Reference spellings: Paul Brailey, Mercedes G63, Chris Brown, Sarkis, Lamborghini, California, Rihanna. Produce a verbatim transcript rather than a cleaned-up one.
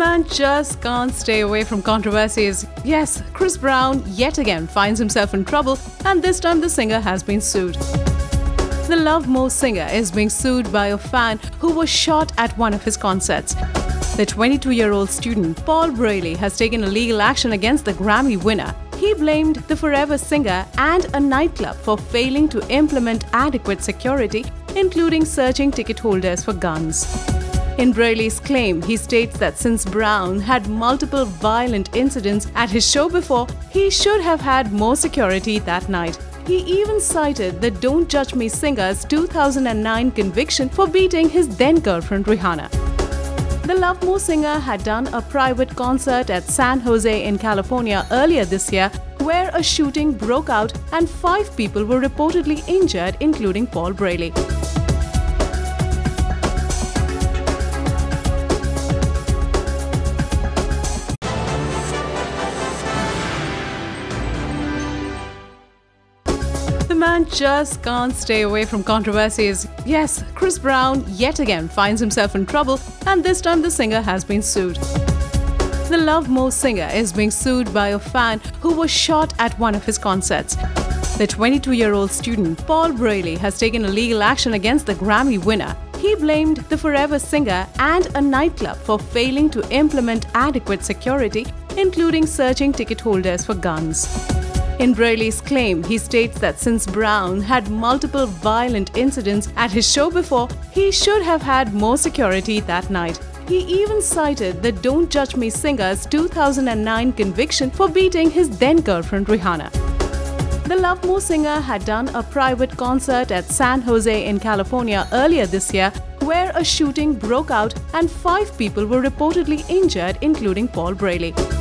man just can't stay away from controversies. Yes, Chris Brown yet again finds himself in trouble, and this time the singer has been sued. The Love More singer is being sued by a fan who was shot at one of his concerts. The twenty-two-year-old student Paul Brailey has taken a legal action against the Grammy winner. He blamed the Forever singer and a nightclub for failing to implement adequate security, including searching ticket holders for guns. In Brailey's claim, he states that since Brown had multiple violent incidents at his show before, he should have had more security that night. He even cited the Don't Judge Me singer's two thousand nine conviction for beating his then-girlfriend Rihanna. The Love More singer had done a private concert at San Jose in California earlier this year, where a shooting broke out and five people were reportedly injured, including Paul Brailey. The man just can't stay away from controversies. Yes, Chris Brown yet again finds himself in trouble, and this time the singer has been sued. The Love More singer is being sued by a fan who was shot at one of his concerts. The twenty-two-year-old student Paul Brailey has taken a legal action against the Grammy winner. He blamed the Forever singer and a nightclub for failing to implement adequate security, including searching ticket holders for guns. In Brailey's claim, he states that since Brown had multiple violent incidents at his show before, he should have had more security that night. He even cited the Don't Judge Me singer's two thousand nine conviction for beating his then-girlfriend Rihanna. The Love More singer had done a private concert at San Jose in California earlier this year, where a shooting broke out and five people were reportedly injured, including Paul Brailey.